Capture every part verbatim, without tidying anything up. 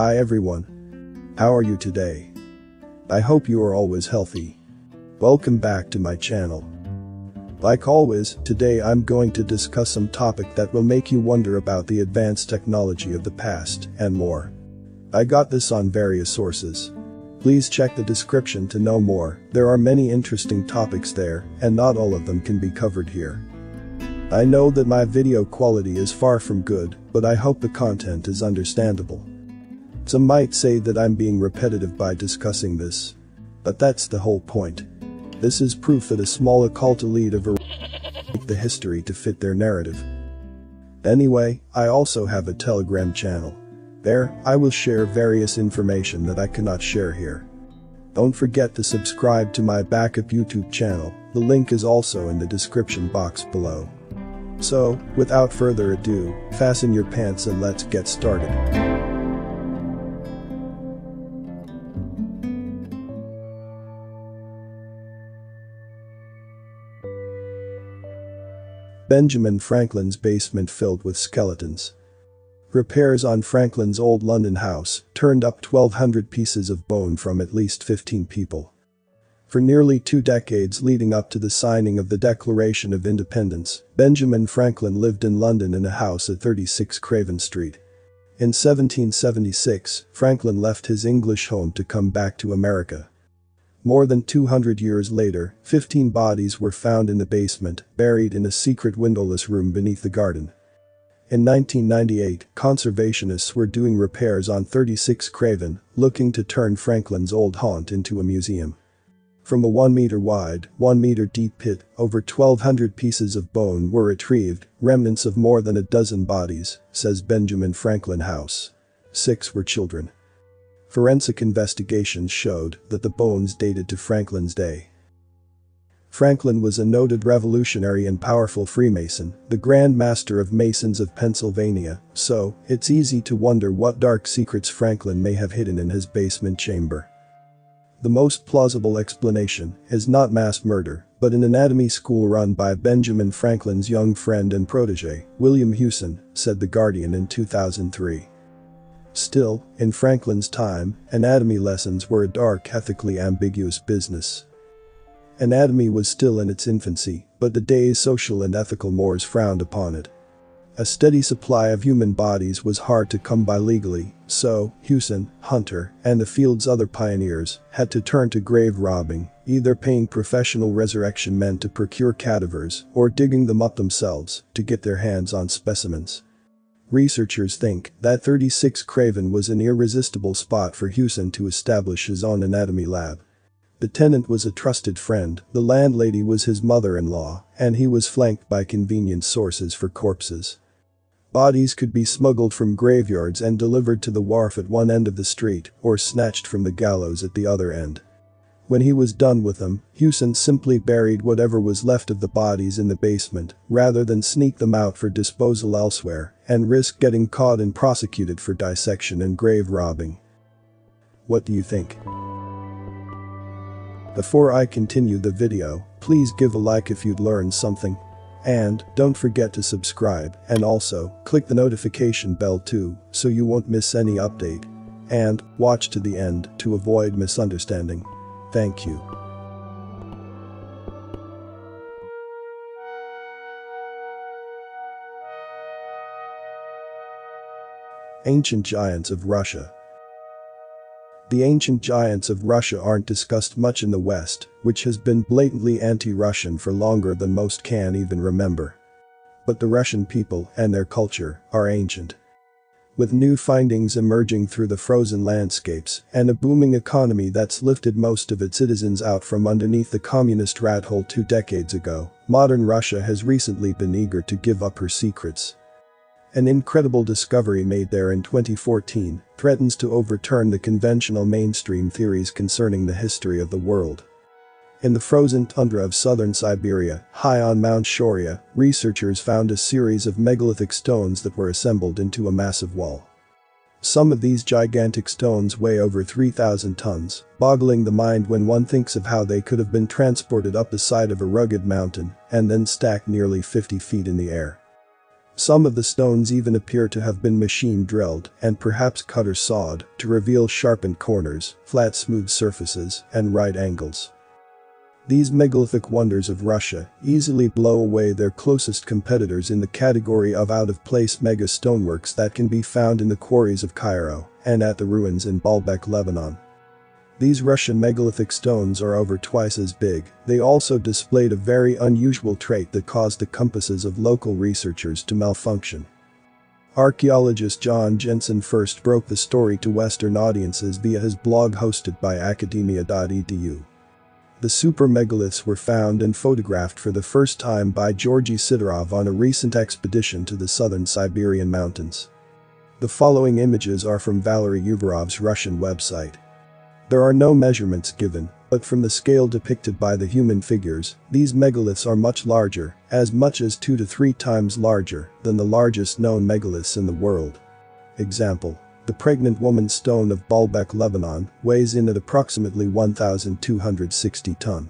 Hi everyone. How are you today? I hope you are always healthy. Welcome back to my channel. Like always, today I'm going to discuss some topic that will make you wonder about the advanced technology of the past and more. I got this on various sources. Please check the description to know more. There are many interesting topics there, and not all of them can be covered here. I know that my video quality is far from good, but I hope the content is understandable. Some might say that I'm being repetitive by discussing this. But that's the whole point. This is proof that a small occult elite of the history to fit their narrative. Anyway, I also have a Telegram channel. There, I will share various information that I cannot share here. Don't forget to subscribe to my backup YouTube channel, the link is also in the description box below. So, without further ado, fasten your pants and let's get started. Benjamin Franklin's basement filled with skeletons. Repairs on Franklin's old London house turned up twelve hundred pieces of bone from at least fifteen people. For nearly two decades leading up to the signing of the Declaration of Independence, Benjamin Franklin lived in London in a house at thirty-six Craven Street. In seventeen seventy-six, Franklin left his English home to come back to America. More than two hundred years later, fifteen bodies were found in the basement, buried in a secret windowless room beneath the garden. In nineteen ninety-eight, conservationists were doing repairs on thirty-six Craven, looking to turn Franklin's old haunt into a museum. From a one meter wide, one meter deep pit, over twelve hundred pieces of bone were retrieved, remnants of more than a dozen bodies, says Benjamin Franklin House. Six were children. Forensic investigations showed that the bones dated to Franklin's day. Franklin was a noted revolutionary and powerful Freemason, the Grand Master of Masons of Pennsylvania, so it's easy to wonder what dark secrets Franklin may have hidden in his basement chamber. The most plausible explanation is not mass murder, but an anatomy school run by Benjamin Franklin's young friend and protege, William Hewson, said The Guardian in two thousand three. Still, in Franklin's time, anatomy lessons were a dark, ethically ambiguous business. Anatomy was still in its infancy, but the day's social and ethical mores frowned upon it. A steady supply of human bodies was hard to come by legally, so Hewson, Hunter, and the field's other pioneers had to turn to grave robbing, either paying professional resurrection men to procure cadavers or digging them up themselves to get their hands on specimens. Researchers think that thirty-six Craven was an irresistible spot for Hewson to establish his own anatomy lab. The tenant was a trusted friend, the landlady was his mother-in-law, and he was flanked by convenient sources for corpses. Bodies could be smuggled from graveyards and delivered to the wharf at one end of the street, or snatched from the gallows at the other end. When he was done with them, Hewson simply buried whatever was left of the bodies in the basement, rather than sneak them out for disposal elsewhere, and risk getting caught and prosecuted for dissection and grave robbing. What do you think? Before I continue the video, please give a like if you'd learned something. And don't forget to subscribe and also click the notification bell too so you won't miss any update. And watch to the end to avoid misunderstanding. Thank you. Ancient Giants of Russia. The ancient giants of Russia aren't discussed much in the West, which has been blatantly anti-Russian for longer than most can even remember. But the Russian people and their culture are ancient. With new findings emerging through the frozen landscapes and a booming economy that's lifted most of its citizens out from underneath the communist rat hole two decades ago, modern Russia has recently been eager to give up her secrets. An incredible discovery made there in twenty fourteen threatens to overturn the conventional mainstream theories concerning the history of the world. In the frozen tundra of southern Siberia, high on Mount Shoria, researchers found a series of megalithic stones that were assembled into a massive wall. Some of these gigantic stones weigh over three thousand tons, boggling the mind when one thinks of how they could have been transported up the side of a rugged mountain and then stacked nearly fifty feet in the air. Some of the stones even appear to have been machine drilled and perhaps cut or sawed to reveal sharpened corners, flat smooth surfaces, and right angles. These megalithic wonders of Russia easily blow away their closest competitors in the category of out-of-place mega stoneworks that can be found in the quarries of Cairo and at the ruins in Baalbek, Lebanon. These Russian megalithic stones are over twice as big. They also displayed a very unusual trait that caused the compasses of local researchers to malfunction. Archaeologist John Jensen first broke the story to Western audiences via his blog hosted by academia dot e d u. The super megaliths were found and photographed for the first time by Georgi Sidorov on a recent expedition to the southern Siberian mountains. The following images are from Valery Uvarov's Russian website. There are no measurements given, but from the scale depicted by the human figures, these megaliths are much larger, as much as two to three times larger than the largest known megaliths in the world. Example: the Pregnant Woman Stone of Baalbek, Lebanon, weighs in at approximately one thousand two hundred sixty tons.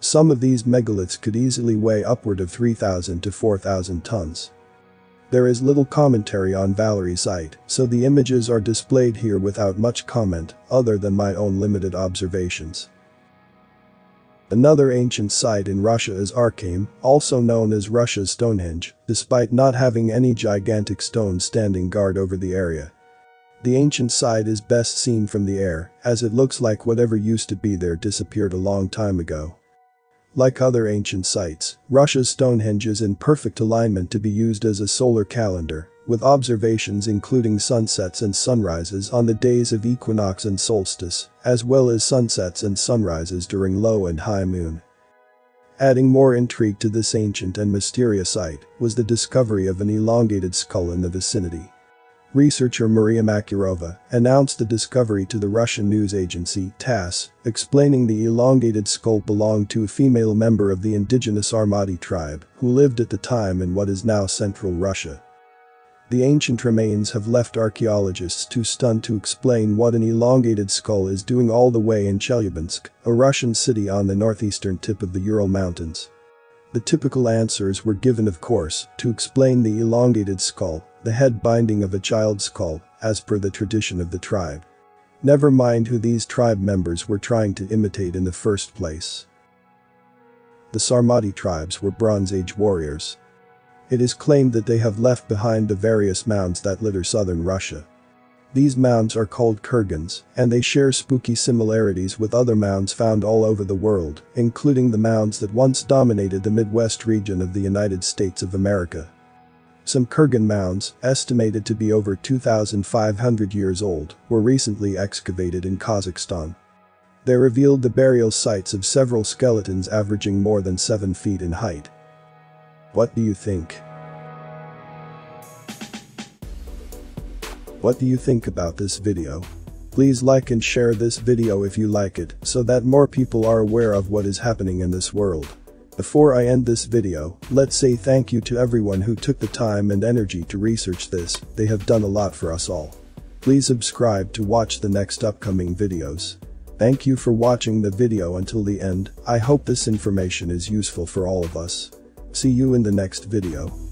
Some of these megaliths could easily weigh upward of three thousand to four thousand tons. There is little commentary on Valerie's site, so the images are displayed here without much comment, other than my own limited observations. Another ancient site in Russia is Arkaim, also known as Russia's Stonehenge, despite not having any gigantic stones standing guard over the area. The ancient site is best seen from the air, as it looks like whatever used to be there disappeared a long time ago. Like other ancient sites, Russia's Stonehenge is in perfect alignment to be used as a solar calendar, with observations including sunsets and sunrises on the days of equinox and solstice, as well as sunsets and sunrises during low and high moon. Adding more intrigue to this ancient and mysterious site was the discovery of an elongated skull in the vicinity. Researcher Maria Makurova announced the discovery to the Russian news agency TASS, explaining the elongated skull belonged to a female member of the indigenous Sarmati tribe, who lived at the time in what is now central Russia. The ancient remains have left archaeologists too stunned to explain what an elongated skull is doing all the way in Chelyabinsk, a Russian city on the northeastern tip of the Ural Mountains. The typical answers were given, of course, to explain the elongated skull, the head binding of a child's skull, as per the tradition of the tribe. Never mind who these tribe members were trying to imitate in the first place. The Sarmati tribes were Bronze Age warriors. It is claimed that they have left behind the various mounds that litter southern Russia. These mounds are called Kurgans, and they share spooky similarities with other mounds found all over the world, including the mounds that once dominated the Midwest region of the United States of America. Some Kurgan mounds, estimated to be over two thousand five hundred years old, were recently excavated in Kazakhstan. They revealed the burial sites of several skeletons averaging more than seven feet in height. What do you think? What do you think about this video? Please like and share this video if you like it, so that more people are aware of what is happening in this world. Before I end this video, let's say thank you to everyone who took the time and energy to research this. They have done a lot for us all. Please subscribe to watch the next upcoming videos. Thank you for watching the video until the end. I hope this information is useful for all of us. See you in the next video.